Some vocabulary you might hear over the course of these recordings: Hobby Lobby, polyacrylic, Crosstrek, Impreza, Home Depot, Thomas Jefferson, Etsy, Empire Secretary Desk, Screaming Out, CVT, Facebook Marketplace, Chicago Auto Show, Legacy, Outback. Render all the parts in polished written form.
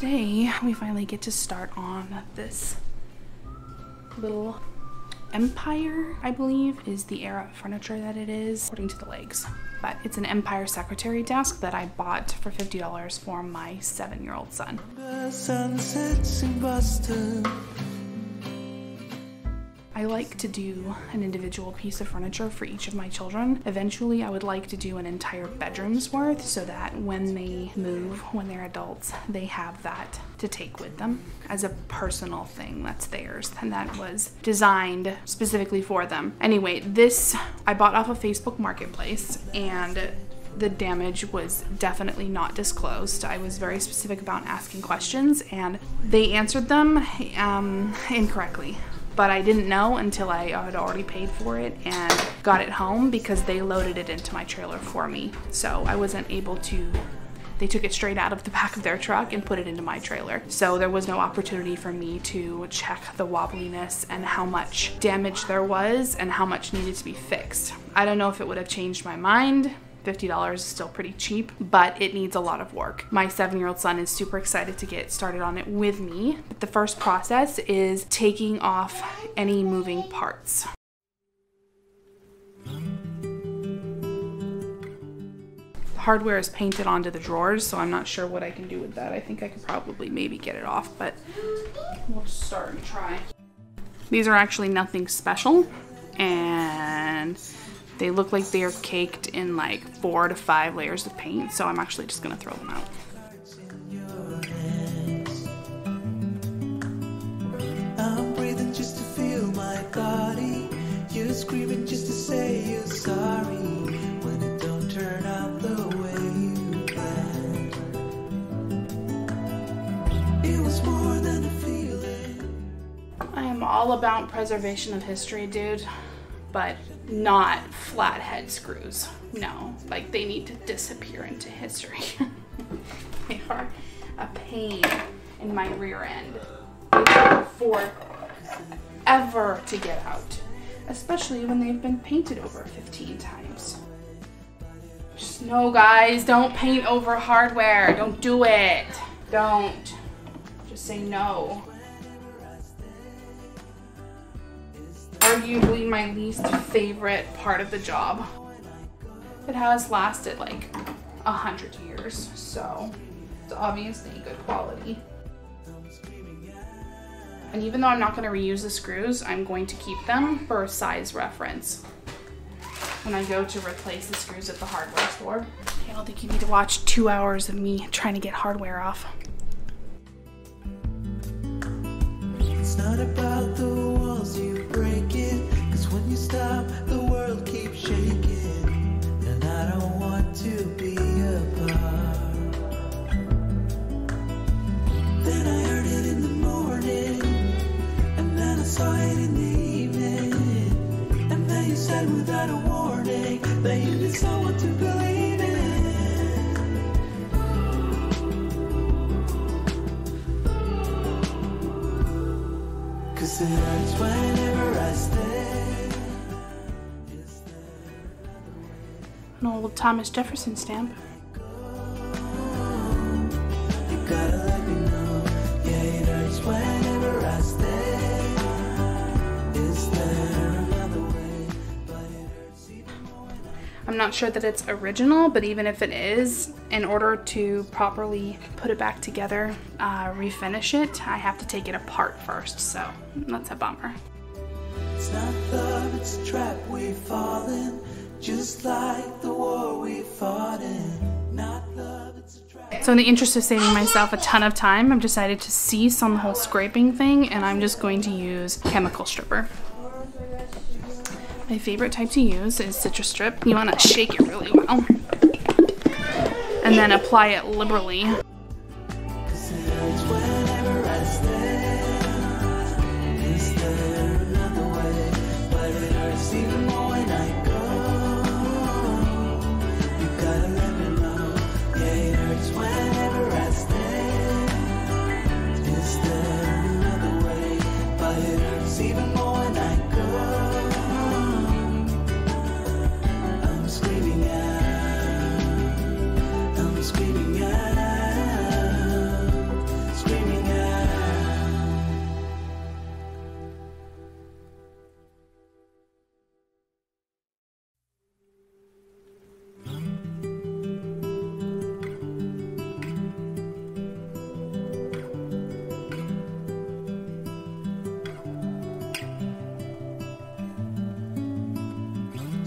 today we finally get to start on this little empire, I believe, is the era of furniture that it is, according to the legs. But it's an empire secretary desk that I bought for $50 for my 7-year-old son. The sun sets in Boston. I like to do an individual piece of furniture for each of my children. Eventually, I would like to do an entire bedroom's worth so that when they move, when they're adults, they have that to take with them as a personal thing that's theirs, and that was designed specifically for them. Anyway, this I bought off of Facebook Marketplace, and the damage was definitely not disclosed. I was very specific about asking questions, and they answered them incorrectly. But I didn't know until I had already paid for it and got it home, because they loaded it into my trailer for me. So I wasn't able to, they took it straight out of the back of their truck and put it into my trailer. So there was no opportunity for me to check the wobbliness and how much damage there was and how much needed to be fixed. I don't know if it would have changed my mind. $50 is still pretty cheap, but it needs a lot of work. My 7-year-old son is super excited to get started on it with me. But the first process is taking off any moving parts. The hardware is painted onto the drawers, so I'm not sure what I can do with that. I think I could probably maybe get it off, but we'll just start and try. These are actually nothing special, and they look like they are caked in like 4 to 5 layers of paint, so I'm actually just gonna throw them out. I'm breathing just to feel my body. You're screaming just to say you're sorry when it don't turn out the way you planned. It was more than a feeling. I am all about preservation of history, dude, but not flathead screws. No, like they need to disappear into history. They are a pain in my rear end. They take forever to get out, especially when they've been painted over 15 times. Just no, guys, don't paint over hardware. Don't do it. Don't. Just say no. Arguably my least favorite part of the job. It has lasted like 100 years, so it's obviously good quality. And even though I'm not going to reuse the screws, I'm going to keep them for size reference when I go to replace the screws at the hardware store. I don't think you need to watch 2 hours of me trying to get hardware off. It's not about the walls you break it, 'cause when you stop, the world keeps shaking, and I don't want to be apart. Then I heard it in the morning, and then I saw it in the evening, and then you said without a warning that you need someone to believe in. An old Thomas Jefferson stamp. I'm not sure that it's original, but even if it is, in order to properly put it back together, refinish it, I have to take it apart first, so that's a bummer. It's not love, it's a trap we fall in, just like the war we fought in. Not love, it's a trap. So in the interest of saving myself a ton of time, I've decided to cease on the whole scraping thing, and I'm just going to use chemical stripper. My favorite type to use is citrus strip. You want to shake it really well and then apply it liberally. Screaming out.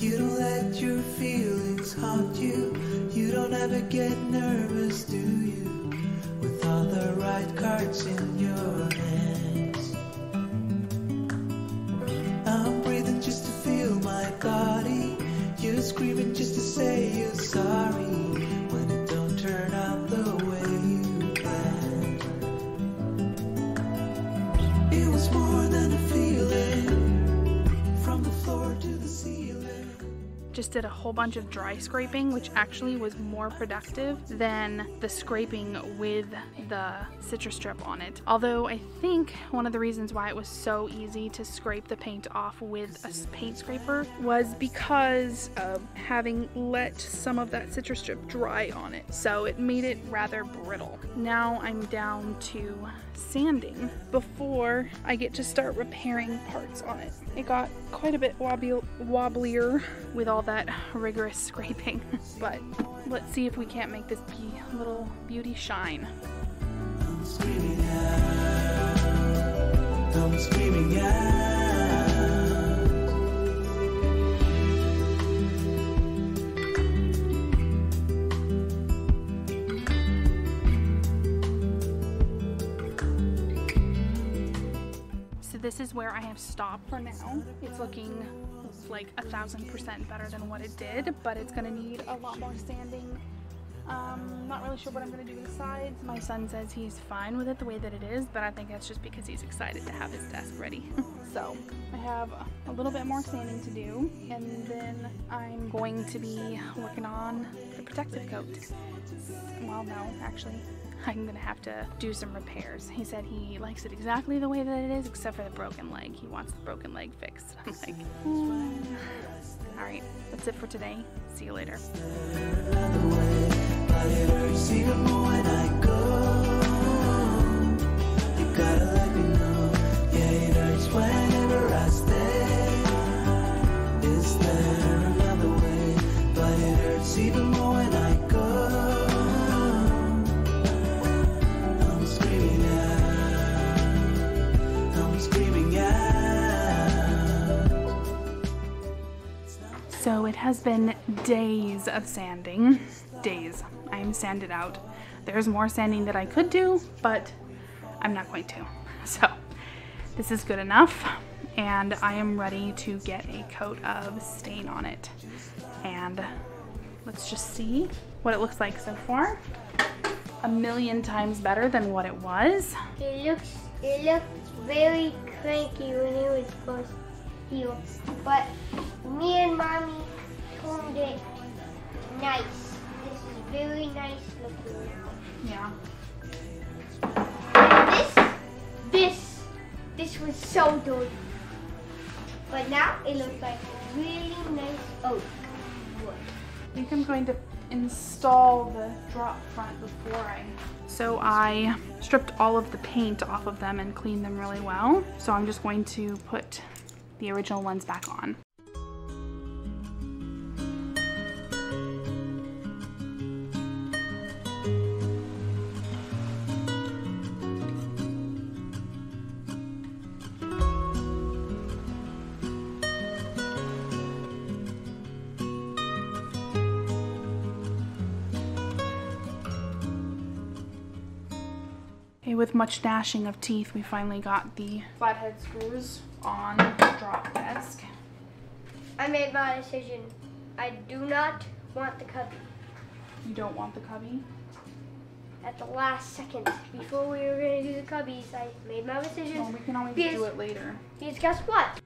You don't let your feelings haunt you. You don't ever get nervous, do you? With all the right cards in your hands. I'm breathing just to feel my body. You're screaming just to say you're sorry when it don't turn out the way you planned. It was more than a feeling, from the floor to the ceiling. Just did a whole bunch of dry scraping, which actually was more productive than the scraping with the citrus strip on it. Although I think one of the reasons why it was so easy to scrape the paint off with a paint scraper was because of having let some of that citrus strip dry on it. So it made it rather brittle. Now I'm down to sanding before I get to start repairing parts on it. It got quite a bit wobblier with all that rigorous scraping, but let's see if we can't make this little beauty shine. I'm screaming out. I'm screaming out. So this is where I have stopped for now. It's looking like 1,000% better than what it did, but it's gonna need a lot more sanding. Not really sure what I'm gonna do to the sides. My son says he's fine with it the way that it is, but I think that's just because he's excited to have his desk ready. So I have a little bit more sanding to do, and then I'm going to be working on the protective coat. Well, no, actually, I'm gonna have to do some repairs. He said he likes it exactly the way that it is, except for the broken leg. He wants the broken leg fixed. I'm like, all right, that's it for today. See you later. So it has been days of sanding. Days. I'm sanded out. There's more sanding that I could do, but I'm not going to. So this is good enough, and I am ready to get a coat of stain on it. And let's just see what it looks like so far. A million times better than what it was. It looked very cranky when it was first peeled, but me and Mommy combed it nice. This is very nice looking now. Yeah. This was so dirty, but now it looks like really nice oak wood. I think I'm going to install the drop front before I... So I stripped all of the paint off of them and cleaned them really well. So I'm just going to put the original ones back on. With much gnashing of teeth, we finally got the flathead screws on the drop desk. I made my decision. I do not want the cubby. You don't want the cubby? At the last second, before we were going to do the cubbies, I made my decision. Well, we can always do it later. Because guess what?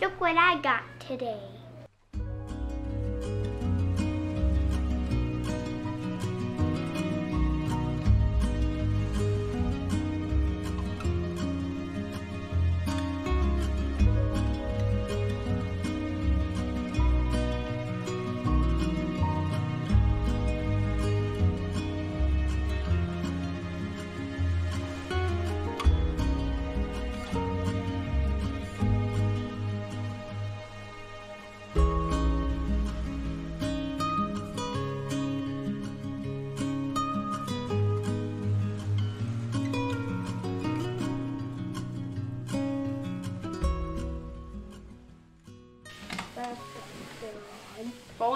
Look what I got today.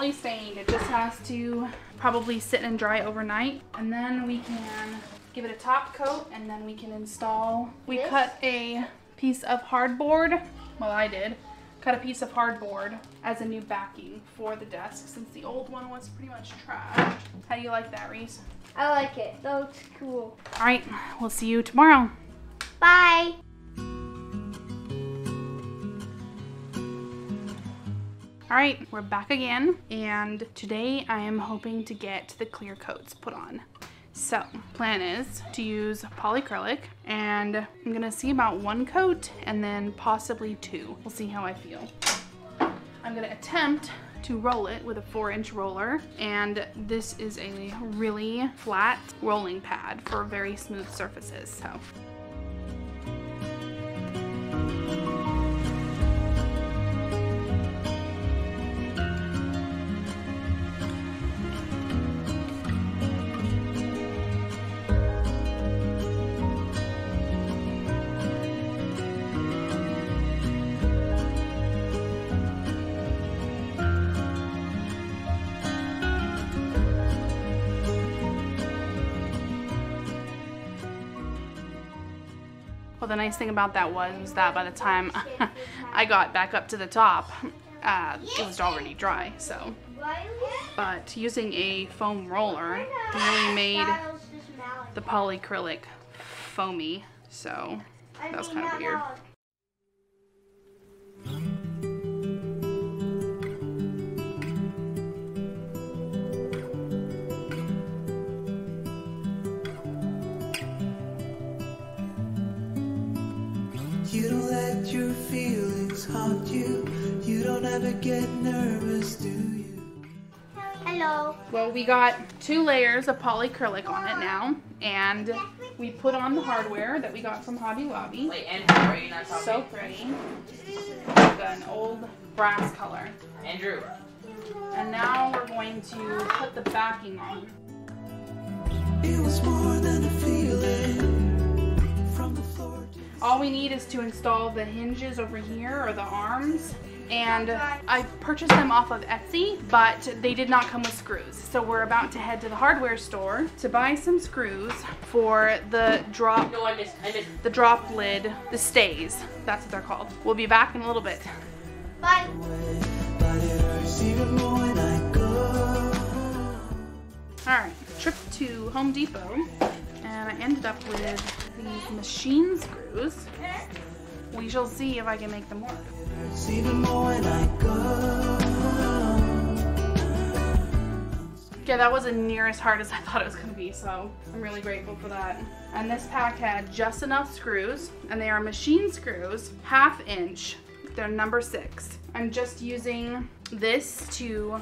fully stained. It just has to probably sit and dry overnight, and then we can give it a top coat, and then we can install. We cut a piece of hardboard. Well, I did. Cut a piece of hardboard as a new backing for the desk since the old one was pretty much trashed. How do you like that, Reese? I like it. That looks cool. All right, we'll see you tomorrow. Bye. All right, we're back again, and today I am hoping to get the clear coats put on. So, plan is to use polyacrylic, and I'm gonna see about one coat and then possibly two. We'll see how I feel. I'm gonna attempt to roll it with a 4-inch roller, and this is a really flat rolling pad for very smooth surfaces, so. Well, the nice thing about that was that by the time I got back up to the top, it was already dry, so. But using a foam roller really made the polyacrylic foamy, so that was kind of weird. You don't let your feelings haunt you. You don't ever get nervous, do you? Hello. Well, we got 2 layers of polyacrylic on it now, and we put on the hardware that we got from Hobby Lobby. Wait, and Hillary, not Hobby. So pretty. An old brass color. Andrew. And now we're going to put the backing on. It was more than a feeling. All we need is to install the hinges over here, or the arms, and I purchased them off of Etsy, but they did not come with screws. So we're about to head to the hardware store to buy some screws for the drop, the drop lid, the stays. That's what they're called. We'll be back in a little bit. Bye. All right, trip to Home Depot, and I ended up with these machine screws. We shall see if I can make them work. Yeah, that wasn't near as hard as I thought it was gonna be, so I'm really grateful for that. And this pack had just enough screws, and they are machine screws, 1/2 inch. They're number 6. I'm just using this to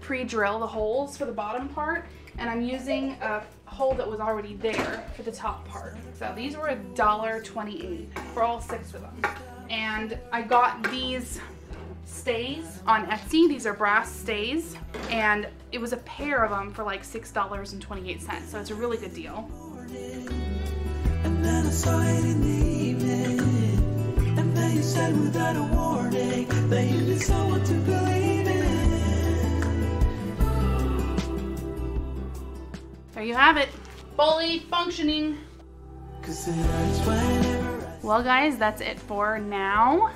pre-drill the holes for the bottom part, and I'm using a hole that was already there for the top part. So these were $1.28 for all 6 of them. And I got these stays on Etsy. These are brass stays, and it was a pair of them for like $6.28, so it's a really good deal. And then I saw it in the evening, and then you said without a warning that you did someone to believe in. There you have it, fully functioning. Well guys, that's it for now.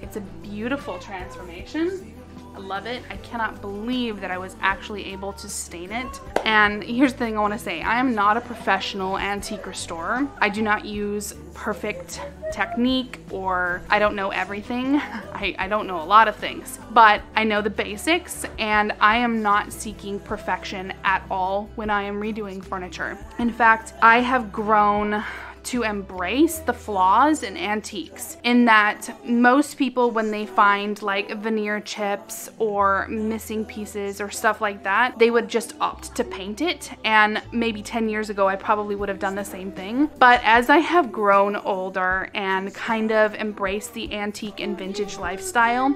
It's a beautiful transformation. I love it. I cannot believe that I was actually able to stain it. And here's the thing I want to say. I am not a professional antique restorer. I do not use perfect technique, or I don't know everything. I don't know a lot of things, but I know the basics, and I am not seeking perfection at all when I am redoing furniture. In fact, I have grown to embrace the flaws in antiques, in that most people, when they find like veneer chips or missing pieces or stuff like that, they would just opt to paint it. And maybe 10 years ago, I probably would have done the same thing. But as I have grown older and kind of embraced the antique and vintage lifestyle,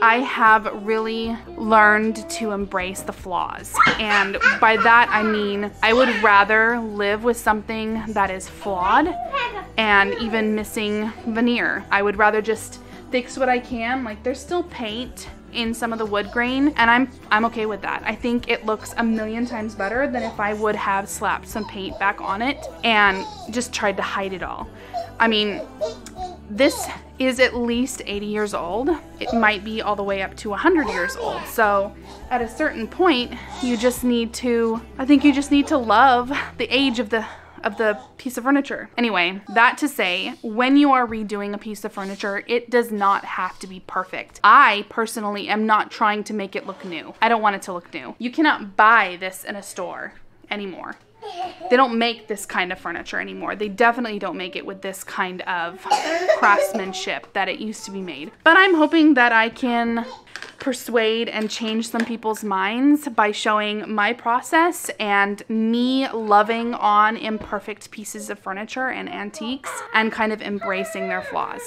I have really learned to embrace the flaws. And by that, I mean, I would rather live with something that is flawed and even missing veneer. I would rather just fix what I can. Like, there's still paint in some of the wood grain, and I'm okay with that. I think it looks a million times better than if I would have slapped some paint back on it and just tried to hide it all. I mean, this is at least 80 years old. It might be all the way up to 100 years old. So at a certain point, you just need to, I think you just need to love the age of the piece of furniture. Anyway, that to say, when you are redoing a piece of furniture, it does not have to be perfect. I personally am not trying to make it look new. I don't want it to look new. You cannot buy this in a store anymore. They don't make this kind of furniture anymore. They definitely don't make it with this kind of craftsmanship that it used to be made. But I'm hoping that I can persuade and change some people's minds by showing my process and me loving on imperfect pieces of furniture and antiques and kind of embracing their flaws.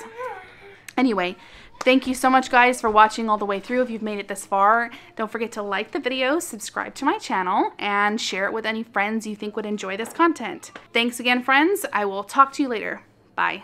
Anyway, thank you so much guys for watching all the way through. If you've made it this far, don't forget to like the video, subscribe to my channel, and share it with any friends you think would enjoy this content. Thanks again, friends. I will talk to you later. Bye.